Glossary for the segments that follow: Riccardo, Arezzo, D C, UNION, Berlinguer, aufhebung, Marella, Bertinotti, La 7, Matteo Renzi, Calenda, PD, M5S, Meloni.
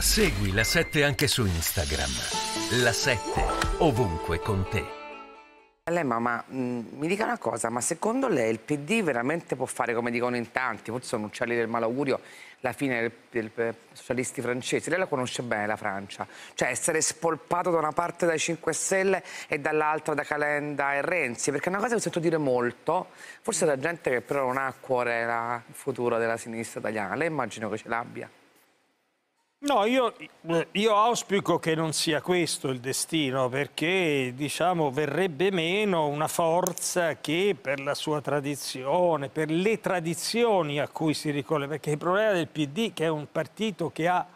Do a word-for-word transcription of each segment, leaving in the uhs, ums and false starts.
Segui La sette anche su Instagram. La sette, ovunque con te. Lei, mamma, mi dica una cosa, ma secondo lei il P D veramente può fare come dicono in tanti, forse sono uccelli del malaugurio, la fine dei socialisti francesi? Lei la conosce bene la Francia, cioè essere spolpato da una parte dai cinque Stelle e dall'altra da Calenda e Renzi, perché è una cosa che sento dire molto, forse la gente che però non ha a cuore la, il futuro della sinistra italiana, lei immagino che ce l'abbia. No, io, io auspico che non sia questo il destino, perché diciamo verrebbe meno una forza che per la sua tradizione, per le tradizioni a cui si ricolle, perché il problema del P D che è un partito che ha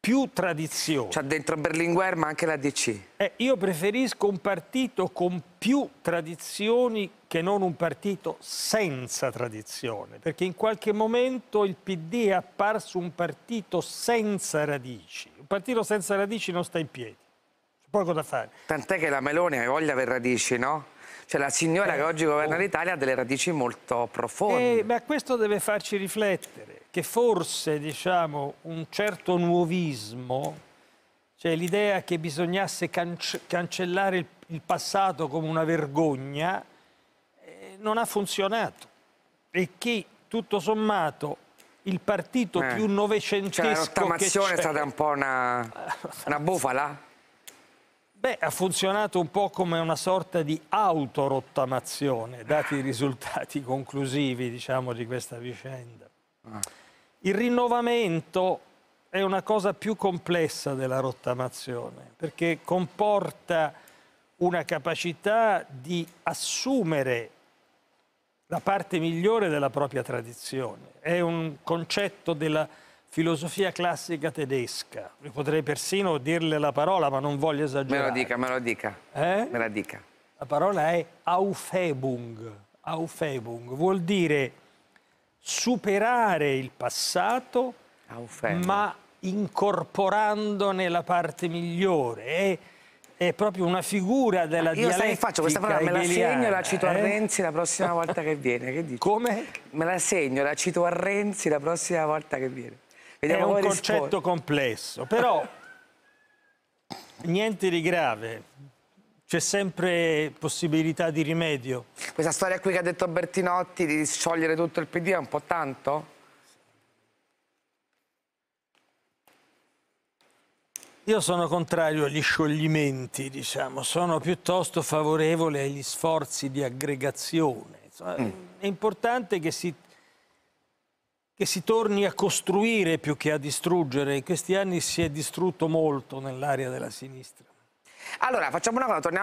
più tradizioni. C'ha dentro Berlinguer ma anche la D C. Eh, io preferisco un partito con più tradizioni che non un partito senza tradizione, perché in qualche momento il P D è apparso un partito senza radici. Un partito senza radici non sta in piedi, c'è poco da fare. Tant'è che la Meloni ha voglia per radici, no? Cioè la signora eh, che oggi governa l'Italia ha delle radici molto profonde. Eh, ma questo deve farci riflettere, che forse diciamo un certo nuovismo, cioè l'idea che bisognasse cance cancellare il, il passato come una vergogna, eh, non ha funzionato, e che tutto sommato il partito eh. più novecentesco, cioè la rottamazione è stata un po' una, una bufala. Beh, ha funzionato un po' come una sorta di autorottamazione, dati i risultati conclusivi, diciamo, di questa vicenda. Il rinnovamento è una cosa più complessa della rottamazione, perché comporta una capacità di assumere la parte migliore della propria tradizione. È un concetto della filosofia classica tedesca, potrei persino dirle la parola ma non voglio esagerare. Me lo dica, me lo dica, eh? me la dica. La parola è aufhebung. Aufhebung vuol dire superare il passato aufhebung, ma incorporandone la parte migliore. È, è proprio una figura della io dialettica. Io sai faccio questa parola, me la segno e la cito eh? a Renzi la prossima volta che viene. Che dici? Come? Me la segno, la cito a Renzi la prossima volta che viene. È un concetto complesso, però niente di grave, c'è sempre possibilità di rimedio. Questa storia qui che ha detto Bertinotti di sciogliere tutto il P D è un po' tanto? Io sono contrario agli scioglimenti, diciamo, sono piuttosto favorevole agli sforzi di aggregazione. Insomma, mm. È importante che si... che si torni a costruire più che a distruggere. In questi anni si è distrutto molto nell'area della sinistra. Allora, facciamo una cosa, torniamo